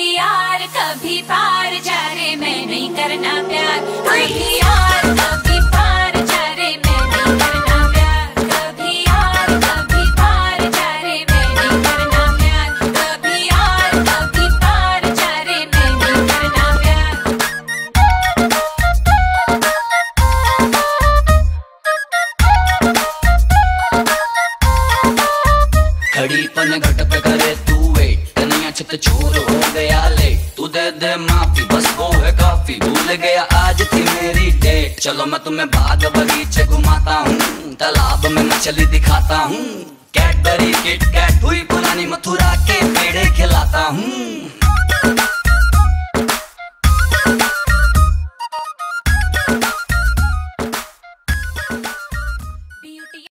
कभी यार कभी पार जा रे, मैं नहीं करना प्यार कभी यार कभी पार जा रे, मैं नहीं करना प्यार कभी यार कभी पार जा रे, मैं नहीं करना प्यार कभी यार कभी पार जा रे, मैं नहीं करना प्यार। खड़ी पन घट पे करे तू वेट, तो चोर हो गया लेट, तू दे दे माफी बस वो है काफी, भूल गया आज थी मेरी डेट। चलो मैं तुम्हें बाग बगीचे घुमाता हूँ, तालाब में मछली दिखाता हूँ, कैडबरी किटकैट हुई पुरानी मथुरा के पेड़े खिला